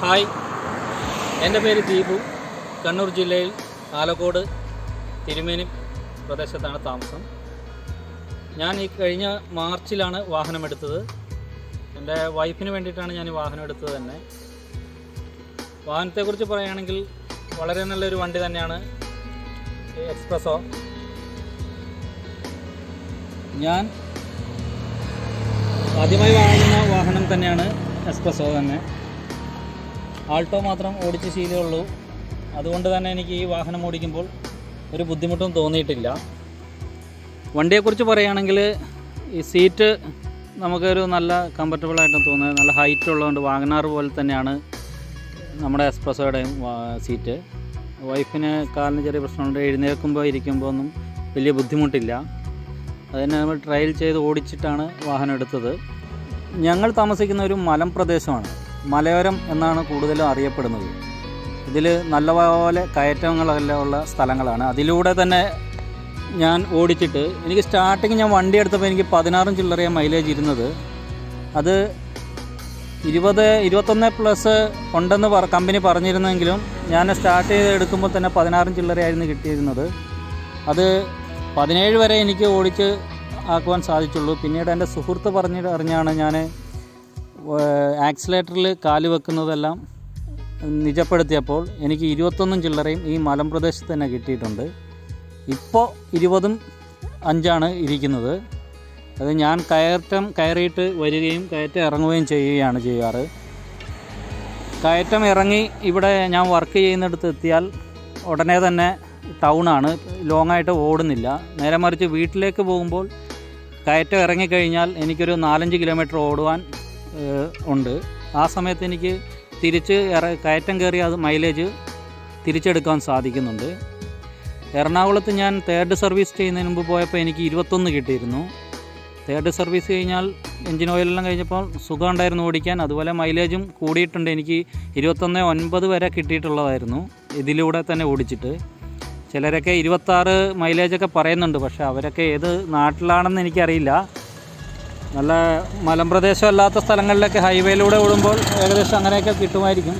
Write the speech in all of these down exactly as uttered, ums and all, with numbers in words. Hi, എൻ്റെ പേര് ദീപു. കണ്ണൂർ ജില്ലയിൽ ആലക്കോട് തിരുമേനി പ്രദേശത്താണ് താമസം. ഞാൻ ഈ കഴിഞ്ഞ മാർച്ചിലാണ് വാഹനമെടുത്തത്. എൻ്റെ വൈഫിന് വേണ്ടിയിട്ടാണ് ഞാൻ ഈ വാഹനം എടുത്തത് തന്നെ. വാഹനത്തെക്കുറിച്ച് പറയുകയാണെങ്കിൽ വളരെ നല്ലൊരു വണ്ടി തന്നെയാണ് എക്സ്പ്രസോ. ഞാൻ ആദ്യമായി വാങ്ങുന്ന വാഹനം തന്നെയാണ് എക്സ്പ്രസോ തന്നെ. ആൾട്ടോ മാത്രം ഓടിച്ച് ശീലമുള്ളൂ. അതുകൊണ്ട് തന്നെ എനിക്ക് ഈ വാഹനം ഓടിക്കുമ്പോൾ ഒരു ബുദ്ധിമുട്ടും തോന്നിയിട്ടില്ല. വണ്ടിയെക്കുറിച്ച് പറയുകയാണെങ്കിൽ ഈ സീറ്റ് നമുക്കൊരു നല്ല കംഫർട്ടബിളായിട്ടാണ് തോന്നുന്നത്. നല്ല ഹൈറ്റ് ഉള്ളതുകൊണ്ട് വാഗണാർ പോലെ തന്നെയാണ് നമ്മുടെ എക്സ്പ്രസോയുടെയും സീറ്റ്. വൈഫിന് കാലിന് ചെറിയ പ്രശ്നമുണ്ട്. എഴുന്നേൽക്കുമ്പോൾ ഇരിക്കുമ്പോൾ ഒന്നും വലിയ ബുദ്ധിമുട്ടില്ല. അതിന് നമ്മൾ ട്രയൽ ചെയ്ത് ഓടിച്ചിട്ടാണ് വാഹനം എടുത്തത്. ഞങ്ങൾ താമസിക്കുന്ന ഒരു മലം പ്രദേശമാണ്. മലയോരം എന്നാണ് കൂടുതലും അറിയപ്പെടുന്നത്. ഇതിൽ നല്ലപോലെ കയറ്റങ്ങളെല്ലാം ഉള്ള സ്ഥലങ്ങളാണ്. അതിലൂടെ തന്നെ ഞാൻ ഓടിച്ചിട്ട് എനിക്ക് സ്റ്റാർട്ടിങ് ഞാൻ വണ്ടി എടുത്തപ്പോൾ എനിക്ക് പതിനാറും ചില്ലറയ മൈലേജ് ഇരുന്നത്. അത് ഇരുപത് ഇരുപത്തൊന്ന് പ്ലസ് ഉണ്ടെന്ന് പറ കമ്പനി പറഞ്ഞിരുന്നെങ്കിലും ഞാൻ സ്റ്റാർട്ട് ചെയ്ത് എടുക്കുമ്പോൾ തന്നെ പതിനാറും ചില്ലറയായിരുന്നു കിട്ടിയിരുന്നത്. അത് പതിനേഴ് വരെ എനിക്ക് ഓടിച്ച് ആക്കുവാൻ സാധിച്ചുള്ളൂ. പിന്നീട് എൻ്റെ സുഹൃത്ത് പറഞ്ഞിട്ട് അറിഞ്ഞാണ് ഞാൻ ആക്സിലേറ്ററിൽ കാല് വെക്കുന്നതെല്ലാം നിജപ്പെടുത്തിയപ്പോൾ എനിക്ക് ഇരുപത്തൊന്നും ചില്ലറയും ഈ മലമ്പ്രദേശത്ത് തന്നെ കിട്ടിയിട്ടുണ്ട്. ഇപ്പോൾ ഇരുപതും അഞ്ചാണ് ഇരിക്കുന്നത്. അത് ഞാൻ കയറ്റം കയറിയിട്ട് വരികയും കയറ്റം ഇറങ്ങുകയും ചെയ്യുകയാണ് ചെയ്യാറ്. കയറ്റം ഇറങ്ങി ഇവിടെ ഞാൻ വർക്ക് ചെയ്യുന്നിടത്ത് എത്തിയാൽ ഉടനെ തന്നെ ടൗണാണ്, ലോങ്ങായിട്ട് ഓടുന്നില്ല. നേരെ മറിച്ച് വീട്ടിലേക്ക് പോകുമ്പോൾ കയറ്റം ഇറങ്ങിക്കഴിഞ്ഞാൽ എനിക്കൊരു നാലഞ്ച് കിലോമീറ്റർ ഓടുവാൻ ഉണ്ട്. ആ സമയത്ത് എനിക്ക് തിരിച്ച് കയറ്റം കയറി അത് മൈലേജ് തിരിച്ചെടുക്കാൻ സാധിക്കുന്നുണ്ട്. എറണാകുളത്ത് ഞാൻ തേർഡ് സർവീസ് ചെയ്യുന്നതിന് മുമ്പ് പോയപ്പോൾ എനിക്ക് ഇരുപത്തൊന്ന് കിട്ടിയിരുന്നു. തേർഡ് സർവീസ് കഴിഞ്ഞാൽ എൻജിൻ ഓയിലെല്ലാം കഴിഞ്ഞപ്പോൾ സുഖം ഉണ്ടായിരുന്നു ഓടിക്കാൻ. അതുപോലെ മൈലേജും കൂടിയിട്ടുണ്ട്. എനിക്ക് ഇരുപത്തൊന്ന് ഒൻപത് വരെ കിട്ടിയിട്ടുള്ളതായിരുന്നു ഇതിലൂടെ തന്നെ ഓടിച്ചിട്ട്. ചിലരൊക്കെ ഇരുപത്താറ് മൈലേജൊക്കെ പറയുന്നുണ്ട്. പക്ഷേ അവരൊക്കെ ഏത് നാട്ടിലാണെന്ന് എനിക്കറിയില്ല. നല്ല മലമ്പ്രദേശം അല്ലാത്ത സ്ഥലങ്ങളിലൊക്കെ ഹൈവേയിലൂടെ ഓടുമ്പോൾ ഏകദേശം അങ്ങനെയൊക്കെ കിട്ടുമായിരിക്കും.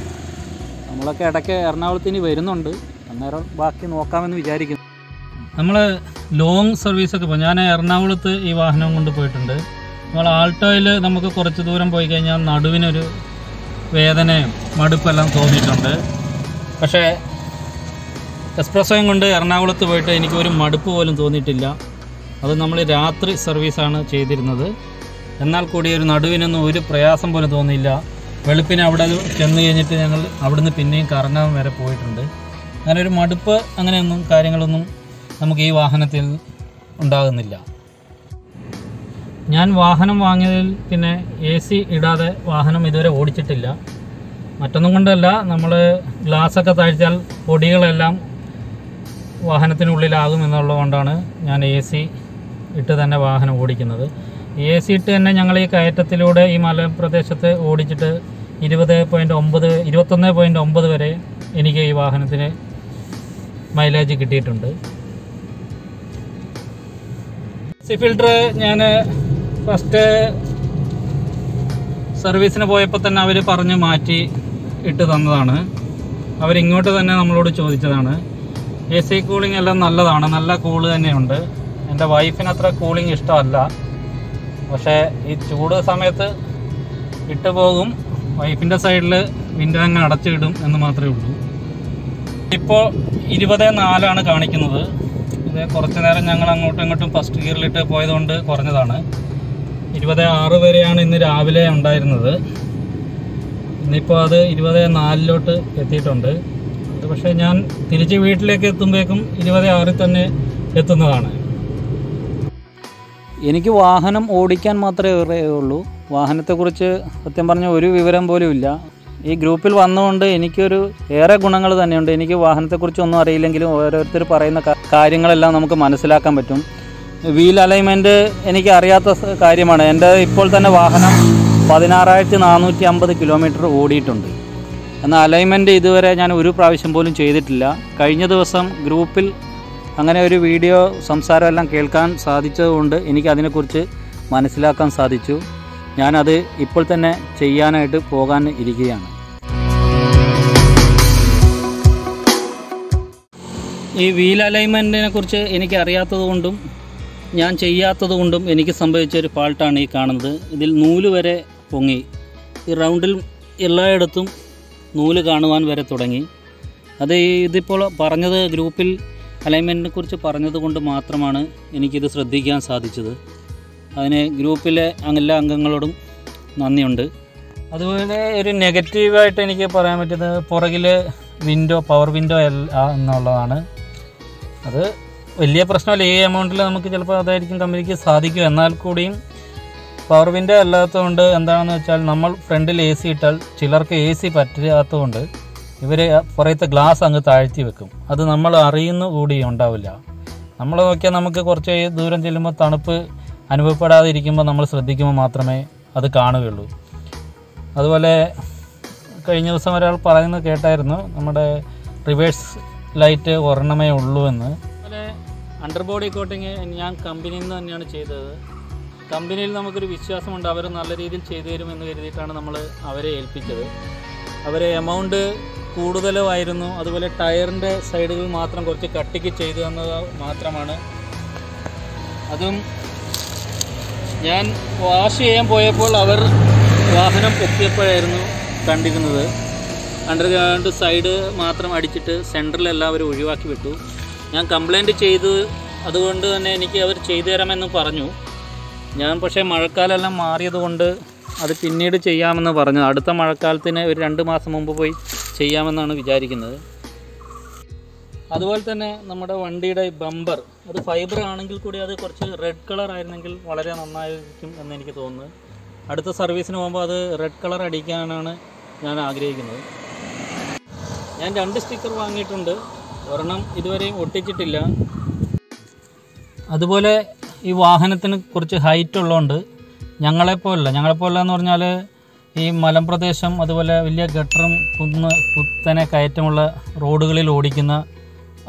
നമ്മളൊക്കെ ഇടയ്ക്ക് എറണാകുളത്തിന് വരുന്നുണ്ട്. അന്നേരം ബാക്കി നോക്കാമെന്ന് വിചാരിക്കുന്നു. നമ്മൾ ലോങ് സർവീസൊക്കെ പോകും. ഞാൻ എറണാകുളത്ത് ഈ വാഹനം കൊണ്ട് പോയിട്ടുണ്ട്. നമ്മൾ ആൾട്ടോയിൽ നമുക്ക് കുറച്ച് ദൂരം പോയി കഴിഞ്ഞാൽ നടുവിനൊരു വേദനയും മടുപ്പെല്ലാം തോന്നിയിട്ടുണ്ട്. പക്ഷേ എക്സ്പ്രസോയും കൊണ്ട് എറണാകുളത്ത് പോയിട്ട് എനിക്ക് ഒരു മടുപ്പ് പോലും തോന്നിയിട്ടില്ല. അത് നമ്മൾ രാത്രി സർവീസാണ് ചെയ്തിരുന്നത്. എന്നാൽ കൂടി ഒരു നടുവിനൊന്നും ഒരു പ്രയാസം പോലും തോന്നിയില്ല. വെളുപ്പിന് അവിടെ ചെന്ന് കഴിഞ്ഞിട്ട് ഞങ്ങൾ അവിടുന്ന് പിന്നെയും കറങ്ങാൻ വരെ പോയിട്ടുണ്ട്. അങ്ങനെ ഒരു മടുപ്പ് അങ്ങനെയൊന്നും കാര്യങ്ങളൊന്നും നമുക്ക് ഈ വാഹനത്തിൽ ഉണ്ടാകുന്നില്ല. ഞാൻ വാഹനം വാങ്ങിയതിൽ പിന്നെ എ സി ഇടാതെ വാഹനം ഇതുവരെ ഓടിച്ചിട്ടില്ല. മറ്റൊന്നും കൊണ്ടല്ല, നമ്മൾ ഗ്ലാസ്സൊക്കെ താഴ്ത്തിയാൽ പൊടികളെല്ലാം വാഹനത്തിനുള്ളിലാകും എന്നുള്ളത് കൊണ്ടാണ് ഞാൻ എ സി ഇട്ട് തന്നെ വാഹനം ഓടിക്കുന്നത്. എ സി ഇട്ട് തന്നെ ഞങ്ങൾ ഈ കയറ്റത്തിലൂടെ ഈ മലപ്രദേശത്ത് ഓടിച്ചിട്ട് ഇരുപത് പോയിൻറ്റ് ഒമ്പത് ഇരുപത്തൊന്ന് പോയിൻറ്റ് ഒമ്പത് വരെ എനിക്ക് ഈ വാഹനത്തിന് മൈലേജ് കിട്ടിയിട്ടുണ്ട്. സി ഫിൽട്ടർ ഞാൻ ഫസ്റ്റ് സർവീസിന് പോയപ്പോൾ തന്നെ അവർ പറഞ്ഞ് മാറ്റി ഇട്ട് തന്നതാണ്. അവരിങ്ങോട്ട് തന്നെ നമ്മളോട് ചോദിച്ചതാണ്. എ സി കൂളിംഗ് എല്ലാം നല്ലതാണ്, നല്ല കൂള് തന്നെയുണ്ട്. എൻ്റെ വൈഫിന് അത്ര കൂളിംഗ് ഇഷ്ടമല്ല. പക്ഷേ ഈ ചൂട് സമയത്ത് ഇട്ട് പോകും. വൈഫിൻ്റെ സൈഡിൽ വിൻഡോ അങ്ങ് അടച്ചിടും എന്ന് മാത്രമേ ഉള്ളൂ. ഇപ്പോൾ ഇരുപത് നാലാണ് കാണിക്കുന്നത്. ഇത് കുറച്ച് നേരം ഞങ്ങൾ അങ്ങോട്ടും ഇങ്ങോട്ടും ഫസ്റ്റ് ഗിയറിലിട്ട് പോയതുകൊണ്ട് കുറഞ്ഞതാണ്. ഇരുപത് ആറ് വരെയാണ് ഇന്ന് രാവിലെ ഉണ്ടായിരുന്നത്. ഇന്നിപ്പോൾ അത് ഇരുപത് നാലിലോട്ട് എത്തിയിട്ടുണ്ട്. പക്ഷേ ഞാൻ തിരിച്ച് വീട്ടിലേക്ക് എത്തുമ്പോഴേക്കും ഇരുപത് ആറിൽ തന്നെ എത്തുന്നതാണ്. എനിക്ക് വാഹനം ഓടിക്കാൻ മാത്രമേ ഉള്ളൂ. വാഹനത്തെക്കുറിച്ച് സത്യം പറഞ്ഞാൽ ഒരു വിവരം പോലും ഇല്ല. ഈ ഗ്രൂപ്പിൽ വന്നുകൊണ്ട് എനിക്കൊരു ഏറെ ഗുണങ്ങൾ തന്നെയുണ്ട്. എനിക്ക് വാഹനത്തെക്കുറിച്ച് ഒന്നും അറിയില്ലെങ്കിലും ഓരോരുത്തർ പറയുന്ന കാര്യങ്ങളെല്ലാം നമുക്ക് മനസ്സിലാക്കാൻ പറ്റും. വീൽ അലൈൻമെൻറ്റ് എനിക്ക് അറിയാത്ത കാര്യമാണ്. എൻ്റെ ഇപ്പോൾ തന്നെ വാഹനം പതിനാറായിരത്തി നാനൂറ്റി അമ്പത് കിലോമീറ്റർ ഓടിയിട്ടുണ്ട്. എന്നാൽ അലൈൻമെൻറ്റ് ഇതുവരെ ഞാൻ ഒരു പ്രാവശ്യം പോലും ചെയ്തിട്ടില്ല. കഴിഞ്ഞ ദിവസം ഗ്രൂപ്പിൽ അങ്ങനെ ഒരു വീഡിയോ സംസാരമെല്ലാം കേൾക്കാൻ സാധിച്ചതുകൊണ്ട് എനിക്കതിനെക്കുറിച്ച് മനസ്സിലാക്കാൻ സാധിച്ചു. ഞാനത് ഇപ്പോൾ തന്നെ ചെയ്യാനായിട്ട് പോകാൻ ഇരിക്കുകയാണ്. ഈ വീൽ അലൈൻമെന്റിനെ കുറിച്ച് എനിക്ക് അറിയാത്തതുകൊണ്ടും ഞാൻ ചെയ്യാത്തതുകൊണ്ടും എനിക്ക് സംഭവിച്ച ഒരു ഫാൾട്ടാണ് ഈ കാണുന്നത്. ഇതിൽ നൂല് വരെ പൊങ്ങി, ഈ റൗണ്ടിൽ എല്ലായിടത്തും നൂല് കാണുവാൻ വരെ തുടങ്ങി. അത് ഇതിപ്പോൾ പറഞ്ഞത് ഗ്രൂപ്പിൽ അലൈൻമെൻറ്റിനെ കുറിച്ച് പറഞ്ഞത് കൊണ്ട് മാത്രമാണ് എനിക്കിത് ശ്രദ്ധിക്കാൻ സാധിച്ചത്. അതിന് ഗ്രൂപ്പിലെ എല്ലാ അംഗങ്ങളോടും നന്ദിയുണ്ട്. അതുപോലെ ഒരു നെഗറ്റീവായിട്ട് എനിക്ക് പറയാൻ പറ്റുന്നത് പുറകിൽ വിൻഡോ പവർ വിൻഡോ അല്ല എന്നുള്ളതാണ്. അത് വലിയ പ്രശ്നമല്ല, ഈ എമൗണ്ടിൽ നമുക്ക് ചിലപ്പോൾ അതായിരിക്കും കമ്പനിക്ക് സാധിക്കും. എന്നാൽ കൂടിയും പവർ വിൻഡോ അല്ലാത്തതുകൊണ്ട് എന്താണെന്ന് വെച്ചാൽ നമ്മൾ ഫ്രണ്ടിൽ എ സി ഇട്ടാൽ ചിലർക്ക് എ സി പറ്റാത്തതുകൊണ്ട് ഇവർ പുറത്തെ ഗ്ലാസ് അങ്ങ് താഴ്ത്തി വെക്കും. അത് നമ്മൾ അറിയുന്ന കൂടി ഉണ്ടാവില്ല. നമ്മൾ നോക്കിയാൽ നമുക്ക് കുറച്ച് ദൂരം ചെല്ലുമ്പോൾ തണുപ്പ് അനുഭവപ്പെടാതെ ഇരിക്കുമ്പോൾ നമ്മൾ ശ്രദ്ധിക്കുമ്പോൾ മാത്രമേ അത് കാണുകയുള്ളൂ. അതുപോലെ കഴിഞ്ഞ ദിവസം ഒരാൾ പറയുന്നത് കേട്ടായിരുന്നു, നമ്മുടെ റിവേഴ്സ് ലൈറ്റ് ഒരെണ്ണമേ ഉള്ളൂ എന്ന്. അതുപോലെ അണ്ടർബോഡി കോട്ടിങ് ഞാൻ കമ്പനിയിൽ നിന്ന് തന്നെയാണ് ചെയ്തത്. കമ്പനിയിൽ നമുക്കൊരു വിശ്വാസമുണ്ട്, അവർ നല്ല രീതിയിൽ ചെയ്തു തരുമെന്ന് കരുതിയിട്ടാണ് നമ്മൾ അവരെ ഏൽപ്പിച്ചത്. അവർ എമൗണ്ട് കൂടുതലുമായിരുന്നു. അതുപോലെ ടയറിൻ്റെ സൈഡുകൾ മാത്രം കുറച്ച് കട്ടിക്ക് ചെയ്തു തന്നത് മാത്രമാണ്. അതും ഞാൻ വാഷ് ചെയ്യാൻ പോയപ്പോൾ അവർ വാഹനം എത്തിയപ്പോഴായിരുന്നു കണ്ടിരുന്നത്. അണ്ടർഗ്രൗണ്ട് സൈഡ് മാത്രം അടിച്ചിട്ട് സെൻറ്ററിൽ എല്ലാവരും ഒഴിവാക്കി വിട്ടു. ഞാൻ കംപ്ലൈൻറ്റ് ചെയ്തു, അതുകൊണ്ട് തന്നെ എനിക്ക് അവർ ചെയ്തു തരാമെന്ന് പറഞ്ഞു. ഞാൻ പക്ഷേ മഴക്കാലമെല്ലാം മാറിയതുകൊണ്ട് അത് പിന്നീട് ചെയ്യാമെന്ന് പറഞ്ഞു. അടുത്ത മഴക്കാലത്തിന് ഒരു രണ്ട് മാസം മുമ്പ് പോയി ചെയ്യാമെന്നാണ് വിചാരിക്കുന്നത്. അതുപോലെ തന്നെ നമ്മുടെ വണ്ടിയുടെ ബമ്പർ, അത് ഫൈബർ ആണെങ്കിൽ കൂടി അത് കുറച്ച് റെഡ് കളർ ആയിരുന്നെങ്കിൽ വളരെ നന്നായിരിക്കും എന്ന് എനിക്ക് തോന്നുന്നു. അടുത്ത സർവീസിന് പോകുമ്പോൾ അത് റെഡ് കളർ അടിക്കാനാണ് ഞാൻ ആഗ്രഹിക്കുന്നത്. ഞാൻ രണ്ട് സ്റ്റിക്കർ വാങ്ങിയിട്ടുണ്ട്, ഒരെണ്ണം ഇതുവരെയും ഒട്ടിച്ചിട്ടില്ല. അതുപോലെ ഈ വാഹനത്തിന് കുറച്ച് ഹൈറ്റ് ഉള്ളതുകൊണ്ട് ഞങ്ങളെപ്പോലല്ല ഞങ്ങളെപ്പോലെ എന്ന് പറഞ്ഞാൽ ഈ മലമ്പ്രദേശം അതുപോലെ വലിയ ഗട്ടറും കുന്ന് കുത്തനെ കയറ്റമുള്ള റോഡുകളിൽ ഓടിക്കുന്ന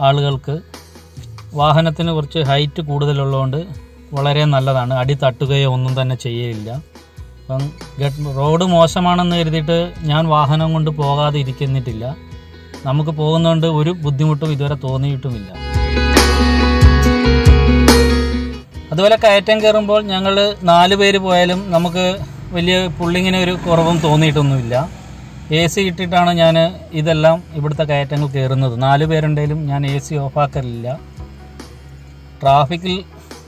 ആളുകൾക്ക് വാഹനത്തിന് കുറച്ച് ഹൈറ്റ് കൂടുതലുള്ളതുകൊണ്ട് വളരെ നല്ലതാണ്. അടി തട്ടുകയോ ഒന്നും തന്നെ ചെയ്യയില്ല. അപ്പം ഗട്ട് റോഡ് മോശമാണെന്ന് കരുതിയിട്ട് ഞാൻ വാഹനം കൊണ്ട് പോകാതെ ഇരിക്കുന്നിട്ടില്ല. നമുക്ക് പോകുന്നതുകൊണ്ട് ഒരു ബുദ്ധിമുട്ടും ഇതുവരെ തോന്നിയിട്ടുമില്ല. അതുപോലെ കയറ്റം കയറുമ്പോൾ ഞങ്ങൾ നാല് പേര് പോയാലും നമുക്ക് വലിയ പുള്ളിങ്ങിന് ഒരു കുറവും തോന്നിയിട്ടൊന്നുമില്ല. എ സി ഇട്ടിട്ടാണ് ഞാൻ ഇതെല്ലാം ഇവിടുത്തെ കയറ്റങ്ങൾ കയറുന്നത്. നാല് പേരുണ്ടെങ്കിലും ഞാൻ എ സി ഓഫാക്കലില്ല. ട്രാഫിക്കിൽ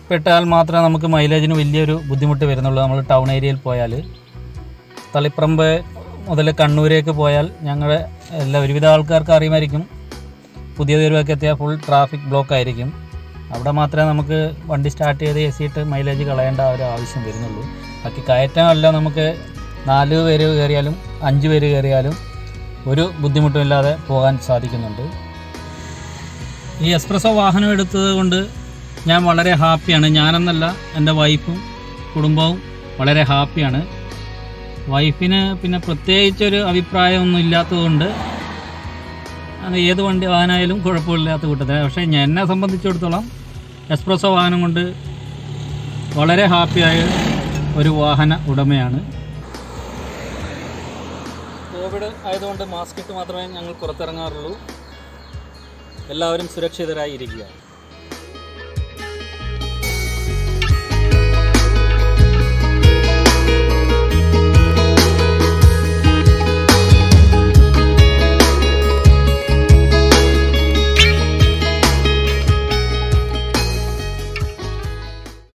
പെട്ടാൽ മാത്രമേ നമുക്ക് മൈലേജിന് വലിയൊരു ബുദ്ധിമുട്ട് വരുന്നുള്ളൂ. നമ്മൾ ടൗൺ ഏരിയയിൽ പോയാൽ തളിപ്പറമ്പ് മുതൽ കണ്ണൂരേക്ക് പോയാൽ ഞങ്ങളുടെ എല്ലാ ഒരുവിധ ആൾക്കാർക്ക് അറിയുമായിരിക്കും, പുതിയ തെരുവൊക്കെ എത്തിയാൽ ഫുൾ ട്രാഫിക് ബ്ലോക്ക് ആയിരിക്കും. അവിടെ മാത്രമേ നമുക്ക് വണ്ടി സ്റ്റാർട്ട് ചെയ്ത് എ സി ഇട്ട് മൈലേജ് കളയേണ്ട ഒരു ആവശ്യം വരുന്നുള്ളൂ. ബാക്കി കയറ്റമല്ല, നമുക്ക് നാല് പേര് കയറിയാലും അഞ്ച് പേര് കയറിയാലും ഒരു ബുദ്ധിമുട്ടുമില്ലാതെ പോകാൻ സാധിക്കുന്നുണ്ട്. ഈ എസ്പ്രസോ വാഹനം എടുത്തത് കൊണ്ട് ഞാൻ വളരെ ഹാപ്പിയാണ്. ഞാനെന്നല്ല, എൻ്റെ വൈഫും കുടുംബവും വളരെ ഹാപ്പിയാണ്. വൈഫിന് പിന്നെ പ്രത്യേകിച്ചൊരു അഭിപ്രായമൊന്നും ഇല്ലാത്തതുകൊണ്ട് അത് ഏത് വണ്ടി വാഹനമായാലും കുഴപ്പമില്ലാത്ത കൂട്ടത്തിലാണ്. പക്ഷേ എന്നെ സംബന്ധിച്ചിടത്തോളം എസ്പ്രസോ വാഹനം കൊണ്ട് വളരെ ഹാപ്പിയായ ഒരു വാഹന ഉടമയാണ്. കോവിഡ് ആയതുകൊണ്ട് മാസ്ക് ഇട്ട് മാത്രമേ ഞങ്ങൾ പുറത്തിറങ്ങാറുള്ളൂ. എല്ലാവരും സുരക്ഷിതരായി ഇരിക്കുക.